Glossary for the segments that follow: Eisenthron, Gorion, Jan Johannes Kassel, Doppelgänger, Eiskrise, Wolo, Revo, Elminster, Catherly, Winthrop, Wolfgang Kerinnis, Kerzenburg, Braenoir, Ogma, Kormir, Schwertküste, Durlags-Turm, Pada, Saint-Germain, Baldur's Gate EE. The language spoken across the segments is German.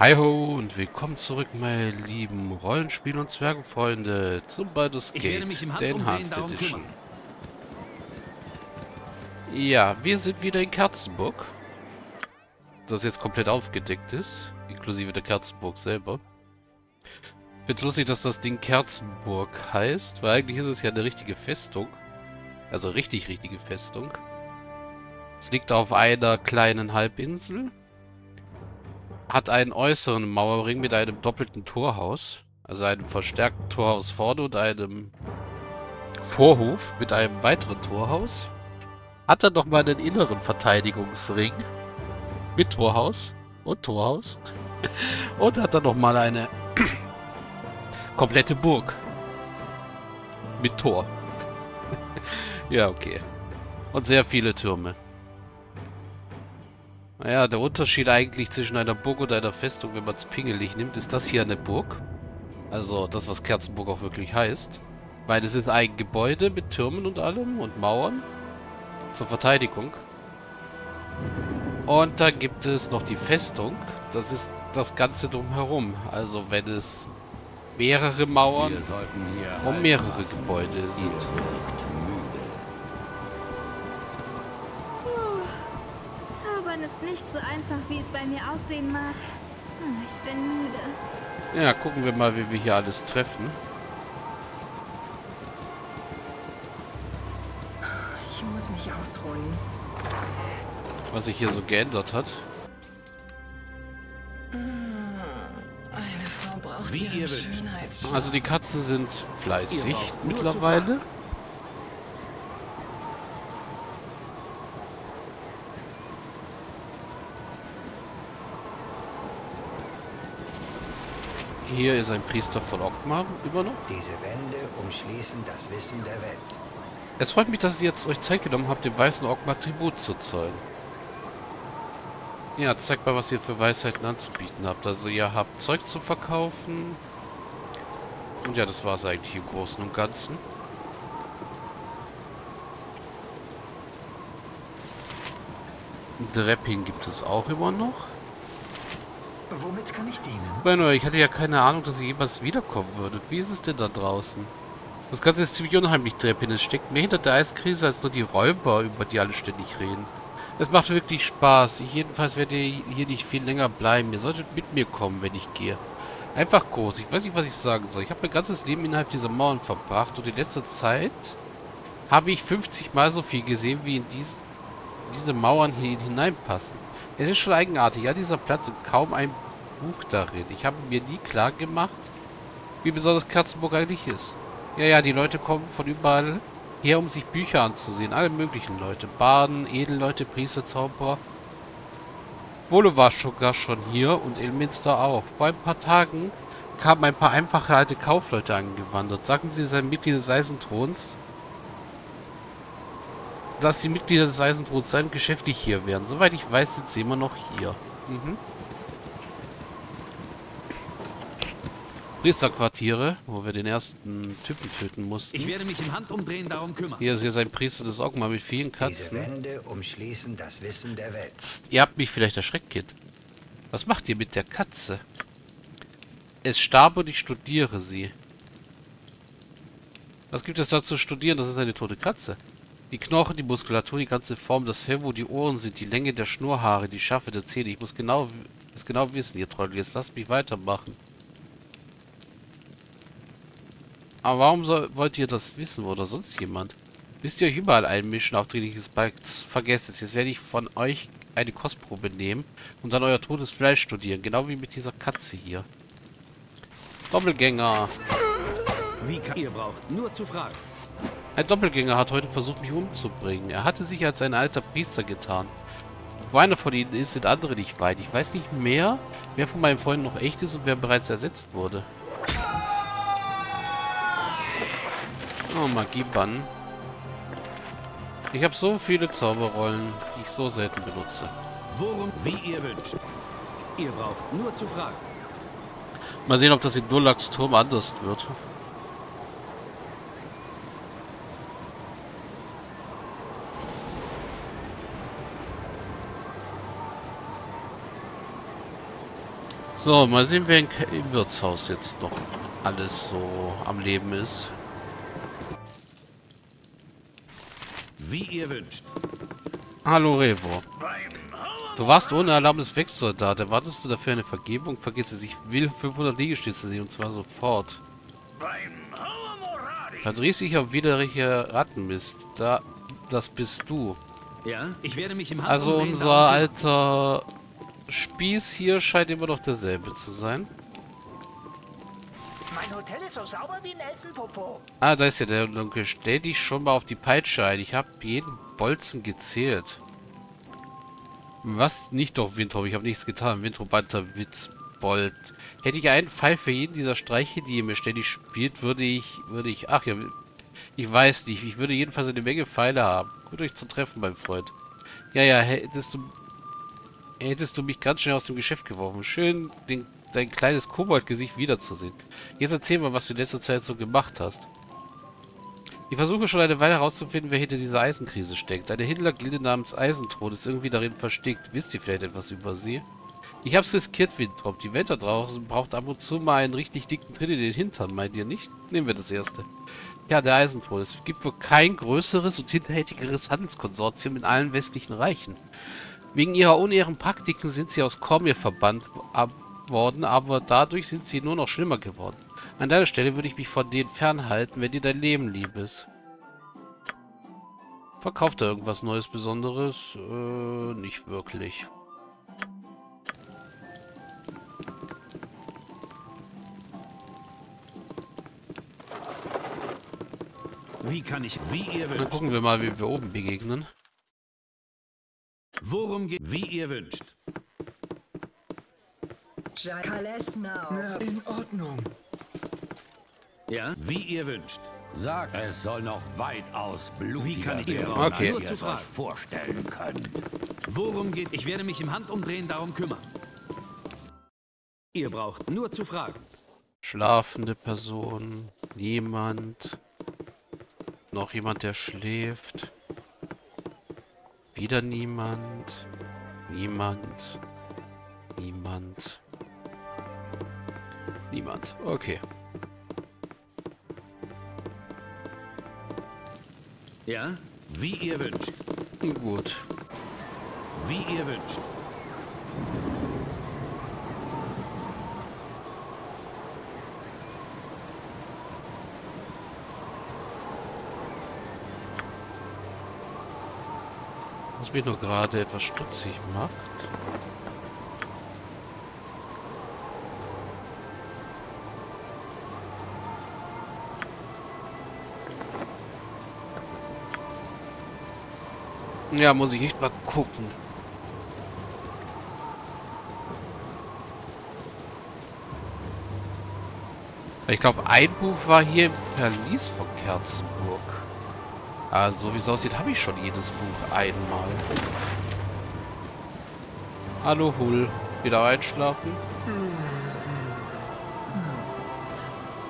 Hi ho und willkommen zurück, meine lieben Rollenspiel- und Zwergenfreunde, zum Baldur's Gate, der Enhanced Edition. Ja, wir sind wieder in Kerzenburg, das jetzt komplett aufgedeckt ist, inklusive der Kerzenburg selber. Ich find's lustig, dass das Ding Kerzenburg heißt, weil eigentlich ist es ja eine richtige Festung, also richtige Festung. Es liegt auf einer kleinen Halbinsel. Hat einen äußeren Mauerring mit einem doppelten Torhaus. Also einem verstärkten Torhaus vorne und einem Vorhof mit einem weiteren Torhaus. Hat dann nochmal einen inneren Verteidigungsring mit Torhaus und Torhaus. Und hat dann nochmal eine komplette Burg mit Tor. Ja, okay. Und sehr viele Türme. Naja, der Unterschied eigentlich zwischen einer Burg und einer Festung, wenn man es pingelig nimmt, ist das hier eine Burg. Also das, was Kerzenburg auch wirklich heißt. Weil es ist ein Gebäude mit Türmen und allem und Mauern zur Verteidigung. Und da gibt es noch die Festung. Das ist das Ganze drumherum. Also wenn es mehrere Mauern und mehrere Gebäude sind. Ist nicht so einfach, wie es bei mir aussehen mag. Ich bin müde. Ja, gucken wir mal, wie wir hier alles treffen. Ich muss mich ausruhen. Was sich hier so geändert hat. Eine Frau braucht wie ihr wünscht. Also die Katzen sind fleißig mittlerweile. Hier ist ein Priester von Ogma immer noch. Diese Wände umschließen das Wissen der Welt. Es freut mich, dass ihr jetzt euch Zeit genommen habt, dem weißen Ogma Tribut zu zollen. Ja, zeigt mal, was ihr für Weisheiten anzubieten habt. Also ihr habt Zeug zu verkaufen. Und ja, das war es eigentlich im Großen und Ganzen. Drapping gibt es auch immer noch. Womit kann ich dienen? Braenoir, ich hatte ja keine Ahnung, dass ihr jemals wiederkommen würdet. Wie ist es denn da draußen? Das Ganze ist ziemlich unheimlich, Treppin. Es steckt mehr hinter der Eiskrise als nur die Räuber, über die alle ständig reden. Es macht wirklich Spaß. Ich jedenfalls werde hier nicht viel länger bleiben. Ihr solltet mit mir kommen, wenn ich gehe. Einfach groß. Ich weiß nicht, was ich sagen soll. Ich habe mein ganzes Leben innerhalb dieser Mauern verbracht und in letzter Zeit habe ich 50 Mal so viel gesehen, wie in diese Mauern hier hineinpassen. Es ist schon eigenartig, ja, dieser Platz und kaum ein Buch darin. Ich habe mir nie klar gemacht, wie besonders Kerzenburg eigentlich ist. Ja, die Leute kommen von überall her, um sich Bücher anzusehen. Alle möglichen Leute. Barden, Edelleute, Priester, Zauberer. Wolo war sogar schon hier und Elminster auch. Vor ein paar Tagen kamen ein paar einfache alte Kaufleute angewandert. Sagten sie, seien Mitglied des Eisenthrons. Dass die Mitglieder des Eisenthrots sein, geschäftlich hier werden. Soweit ich weiß, sind sie immer noch hier. Priesterquartiere, wo wir den ersten Typen töten mussten. Ich werde mich im Handumdrehen darum kümmern. Hier ist jetzt ein Priester des Ogma mit vielen Katzen. Diese Wände umschließen das Wissen der Welt. Ihr habt mich vielleicht erschreckt, Kind. Was macht ihr mit der Katze? Es starb und ich studiere sie. Was gibt es da zu studieren? Das ist eine tote Katze. Die Knochen, die Muskulatur, die ganze Form, das Fell, wo die Ohren sind, die Länge der Schnurrhaare, die Schärfe der Zähne. Ich muss genau wissen, ihr Trottel. Jetzt lasst mich weitermachen. Aber warum wollt ihr das wissen oder sonst jemand? Müsst ihr euch überall einmischen, aufdringliches Bikes? Vergesst es, jetzt werde ich von euch eine Kostprobe nehmen und dann euer totes Fleisch studieren. Genau wie mit dieser Katze hier. Doppelgänger. Ihr braucht nur zu fragen. Ein Doppelgänger hat heute versucht, mich umzubringen. Er hatte sich als ein alter Priester getan. Wo einer von ihnen ist, sind andere nicht weit. Ich weiß nicht mehr, wer von meinen Freunden noch echt ist und wer bereits ersetzt wurde. Oh, Magiebann. Ich habe so viele Zauberrollen, die ich so selten benutze. Worum, wie ihr wünscht. Ihr braucht nur zu fragen. Mal sehen, ob das in Durlags-Turm anders wird. So, mal sehen, wer im Wirtshaus jetzt noch alles so am Leben ist. Wie ihr wünscht. Hallo Revo. Du warst ohne Erlaubnis Wegsoldat. Erwartest du dafür eine Vergebung? Vergiss es, ich will 500 Liegestütze sehen und zwar sofort. Verdrießlicher, widerlicher Rattenmist. Da, das bist du. Ja, ich werde mich im Hafen also unser alter Spieß hier scheint immer noch derselbe zu sein. Mein Hotel ist so sauber wie ein Elfenpopo. Ah, da ist ja der Dunkel. Stell dich schon mal auf die Peitsche ein. Ich habe jeden Bolzen gezählt. Was? Nicht doch, Winthrop. Ich habe nichts getan. Winthrop, alter Witzbold. Hätte ich einen Pfeil für jeden dieser Streiche, die ihr mir ständig spielt, würde ich... Ach ja, ich weiß nicht. Ich würde jedenfalls eine Menge Pfeile haben. Gut, euch zu treffen, mein Freund. Ja, hättest du mich ganz schnell aus dem Geschäft geworfen. Schön, dein kleines Koboldgesicht wiederzusehen. Jetzt erzähl mal, was du in letzter Zeit so gemacht hast. Ich versuche schon eine Weile herauszufinden, wer hinter dieser Eisenkrise steckt. Eine Händlergilde namens Eisenthron ist irgendwie darin versteckt. Wisst ihr vielleicht etwas über sie? Ich hab's riskiert, Winthrop. Die Welt da draußen braucht ab und zu mal einen richtig dicken Tritt in den Hintern. Meint ihr nicht? Nehmen wir das erste. Ja, der Eisenthron. Es gibt wohl kein größeres und hinterhältigeres Handelskonsortium in allen westlichen Reichen. Wegen ihrer unehren Praktiken sind sie aus Kormir verbannt worden, aber dadurch sind sie nur noch schlimmer geworden. An deiner Stelle würde ich mich von denen fernhalten, wenn dir dein Leben lieb ist. Verkauft er irgendwas Neues Besonderes? Nicht wirklich. Dann gucken wir mal, wie wir oben begegnen. Worum geht? Wie ihr wünscht. Na, in Ordnung. Ja, wie ihr wünscht. Sagt, es soll noch weitaus blutiger werden, als ihr es euch vorstellen könnt. Worum geht? Ich werde mich im Handumdrehen darum kümmern. Ihr braucht nur zu fragen. Schlafende Person, niemand, noch jemand, der schläft, wieder niemand, niemand, niemand, niemand. Okay. Ja, wie ihr wünscht. Gut. Wie ihr wünscht. Was mich nur gerade etwas stutzig macht. Ja, muss ich echt mal gucken. Ich glaube, ein Buch war hier im Verlies von Kerzenburg. Also, wie es aussieht, habe ich schon jedes Buch einmal. Hallo, Hull. Wieder einschlafen?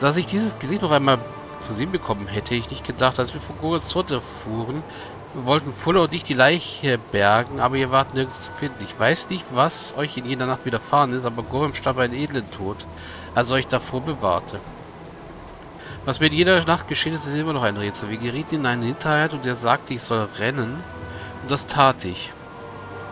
Dass ich dieses Gesicht noch einmal zu sehen bekommen hätte, ich nicht gedacht, als wir von Gorions Tod erfuhren. Wir wollten Wolo und ich die Leiche bergen, aber ihr wart nirgends zu finden. Ich weiß nicht, was euch in jener Nacht widerfahren ist, aber Gorion starb einen edlen Tod, als er euch davor bewahrte. Was mir in jeder Nacht geschehen ist, ist immer noch ein Rätsel. Wir gerieten in einen Hinterhalt und er sagte, ich soll rennen, und das tat ich.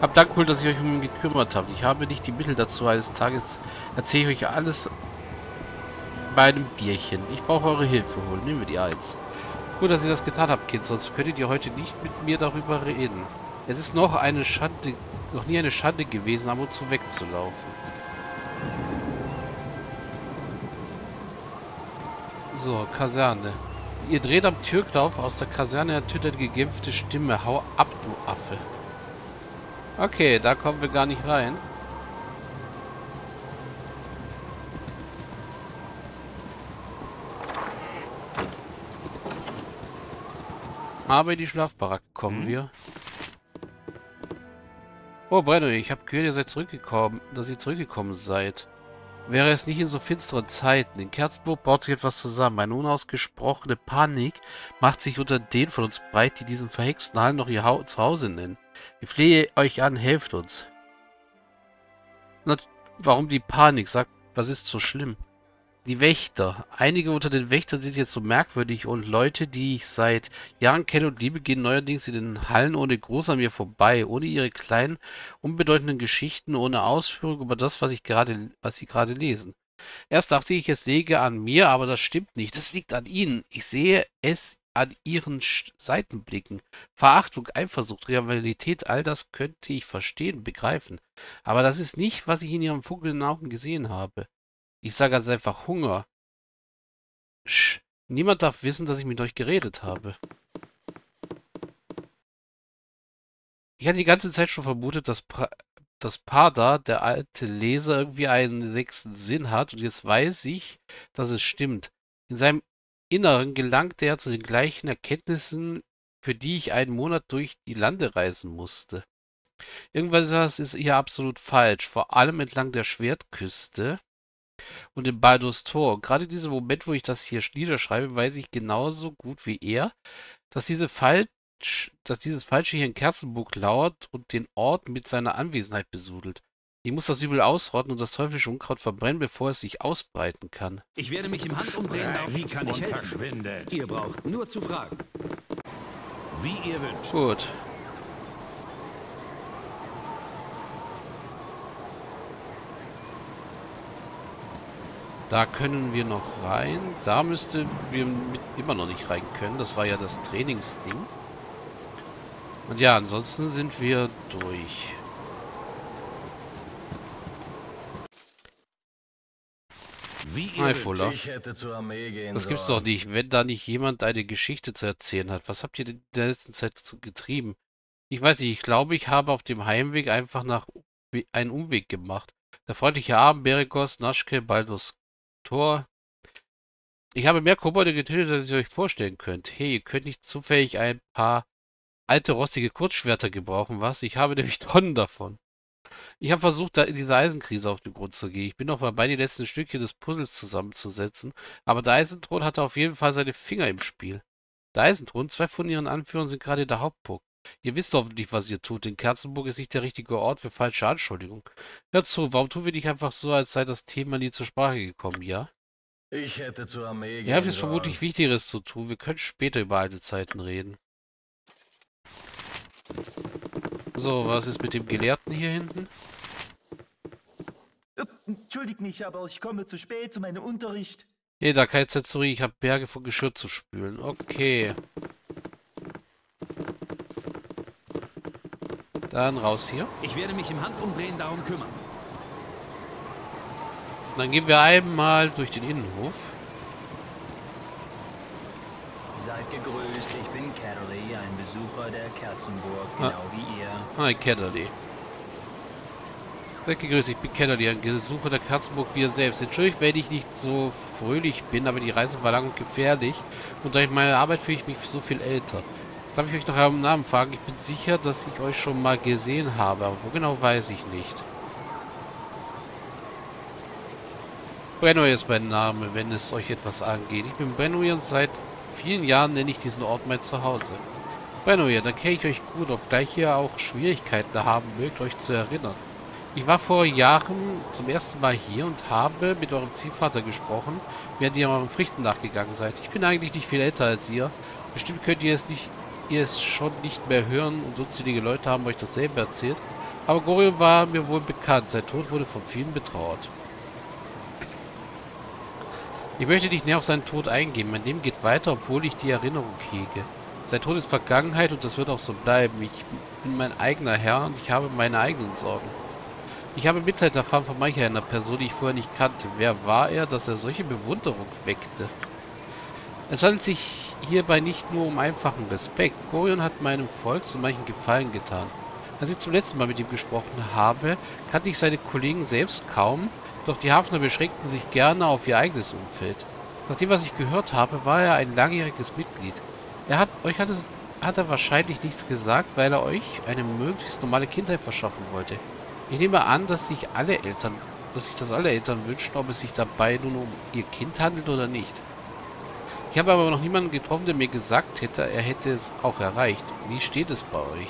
Hab Dank, Hull, dass ich euch um ihn gekümmert habe. Ich habe nicht die Mittel dazu. Eines Tages erzähle ich euch alles bei einem Bierchen. Ich brauche eure Hilfe, Hull. Nehmen wir die Eins. Gut, dass ihr das getan habt, Kind, sonst könntet ihr heute nicht mit mir darüber reden. Es ist noch nie eine Schande gewesen, ab und zu wegzulaufen. So, Kaserne. Ihr dreht am Türknauf, aus der Kaserne ertönt die gedämpfte Stimme. Hau ab, du Affe. Okay, da kommen wir gar nicht rein. Aber in die Schlafbaracke kommen wir. Oh, Braenoir, ich habe gehört, ihr seid zurückgekommen, dass ihr zurückgekommen seid. Wäre es nicht in so finsteren Zeiten. In Kerzenburg baut sich etwas zusammen. Eine unausgesprochene Panik macht sich unter den von uns breit, die diesen verhexten Hallen noch ihr Zuhause nennen. Ich flehe euch an, helft uns. Warum die Panik? Sagt, was ist so schlimm? Die Wächter. Einige unter den Wächtern sind jetzt so merkwürdig und Leute, die ich seit Jahren kenne und liebe, gehen neuerdings in den Hallen ohne Gruß an mir vorbei, ohne ihre kleinen, unbedeutenden Geschichten, ohne Ausführung über das, was sie gerade lesen. Erst dachte ich, es läge an mir, aber das stimmt nicht. Es liegt an ihnen. Ich sehe es an ihren Seitenblicken. Verachtung, Eifersucht, Rivalität, all das könnte ich verstehen, begreifen. Aber das ist nicht, was ich in ihren funkelnden Augen gesehen habe. Ich sage ganz einfach Hunger. Sch, niemand darf wissen, dass ich mit euch geredet habe. Ich hatte die ganze Zeit schon vermutet, dass Pada, der alte Leser, irgendwie einen sechsten Sinn hat und jetzt weiß ich, dass es stimmt. In seinem Inneren gelangte er zu den gleichen Erkenntnissen, für die ich einen Monat durch die Lande reisen musste. Irgendwas ist hier absolut falsch, vor allem entlang der Schwertküste und in Baldur's Tor. Gerade in diesem Moment, wo ich das hier niederschreibe, weiß ich genauso gut wie er, dass dieses Falsche hier in Kerzenburg lauert und den Ort mit seiner Anwesenheit besudelt. Ich muss das Übel ausrotten und das teuflische Unkraut verbrennen, bevor es sich ausbreiten kann. Ich werde mich im Handumdrehen auf. Wie kann ich helfen? Verschwindet. Ihr braucht nur zu fragen. Wie ihr wünscht. Gut. Da können wir noch rein. Da müsste wir immer noch nicht rein können. Das war ja das Trainingsding. Und ja, ansonsten sind wir durch. Hi, Fuller. Das gibt's doch nicht, wenn da nicht jemand eine Geschichte zu erzählen hat. Was habt ihr denn in der letzten Zeit getrieben? Ich weiß nicht, ich glaube, ich habe auf dem Heimweg einfach einen Umweg gemacht. Der freundliche Abend, Berikos, Naschke, Baldur's Tor. Ich habe mehr Kobolde getötet, als ihr euch vorstellen könnt. Hey, ihr könnt nicht zufällig ein paar alte, rostige Kurzschwerter gebrauchen, was? Ich habe nämlich Tonnen davon. Ich habe versucht, da in dieser Eisenkrise auf den Grund zu gehen. Ich bin noch dabei, die letzten Stückchen des Puzzles zusammenzusetzen, aber der Eisenthron hatte auf jeden Fall seine Finger im Spiel. Der Eisenthron, 2 von ihren Anführern sind gerade in der Hauptburg. Ihr wisst hoffentlich, was ihr tut. Denn Kerzenburg ist nicht der richtige Ort für falsche Anschuldigungen. Hört zu, warum tun wir nicht einfach so, als sei das Thema nie zur Sprache gekommen, ja? Ich hätte zur Armee gehen. Ihr habt jetzt vermutlich Wichtigeres zu tun. Wir können später über alte Zeiten reden. So, was ist mit dem Gelehrten hier hinten? Entschuldigt mich, aber ich komme zu spät zu meinem Unterricht. Hey, da keine Zeit zu reden. Ich habe Berge von Geschirr zu spülen. Okay. Dann raus hier. Ich werde mich im Handumdrehen darum kümmern. Dann gehen wir einmal durch den Innenhof. Seid gegrüßt, ich bin Catherly, ein Besucher der Kerzenburg, genau wie ihr. Hi, Catherly. Seid gegrüßt, ich bin Catherly, ein Besucher der Kerzenburg wie ihr selbst. Entschuldigt, wenn ich nicht so fröhlich bin, aber die Reise war lang und gefährlich. Und durch meine Arbeit fühle ich mich so viel älter. Darf ich euch noch einen Namen fragen? Ich bin sicher, dass ich euch schon mal gesehen habe, aber wo genau weiß ich nicht. Braenoir ist mein Name, wenn es euch etwas angeht. Ich bin Braenoir und seit vielen Jahren nenne ich diesen Ort mein Zuhause. Braenoir, da kenne ich euch gut, obgleich ihr auch Schwierigkeiten haben mögt, euch zu erinnern. Ich war vor Jahren zum ersten Mal hier und habe mit eurem Ziehvater gesprochen, während ihr euren Pflichten nachgegangen seid. Ich bin eigentlich nicht viel älter als ihr. Bestimmt könnt ihr es nicht... ihr es schon nicht mehr hören und unzählige Leute haben euch dasselbe erzählt. Aber Gorion war mir wohl bekannt. Sein Tod wurde von vielen betrauert. Ich möchte nicht näher auf seinen Tod eingehen. Mein Leben geht weiter, obwohl ich die Erinnerung hege. Sein Tod ist Vergangenheit und das wird auch so bleiben. Ich bin mein eigener Herr und ich habe meine eigenen Sorgen. Ich habe Mitleid erfahren von mancher einer Person, die ich vorher nicht kannte. Wer war er, dass er solche Bewunderung weckte? Es handelt sich hierbei nicht nur um einfachen Respekt. Gorion hat meinem Volk zu manchen Gefallen getan. Als ich zum letzten Mal mit ihm gesprochen habe, kannte ich seine Kollegen selbst kaum, doch die Hafner beschränkten sich gerne auf ihr eigenes Umfeld. Nach dem, was ich gehört habe, war er ein langjähriges Mitglied. Euch hat er wahrscheinlich nichts gesagt, weil er euch eine möglichst normale Kindheit verschaffen wollte. Ich nehme an, dass sich das alle Eltern wünschen, ob es sich dabei nun um ihr Kind handelt oder nicht. Ich habe aber noch niemanden getroffen, der mir gesagt hätte, er hätte es auch erreicht. Wie steht es bei euch?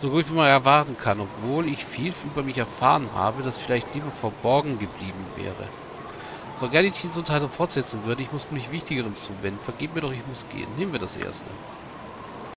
so gut wie man erwarten kann, obwohl ich viel über mich erfahren habe, das vielleicht lieber verborgen geblieben wäre. So gerne ich diese Unterhaltung fortsetzen würde, ich muss mich Wichtigerem zuwenden. Vergebt mir doch, ich muss gehen. Nehmen wir das Erste.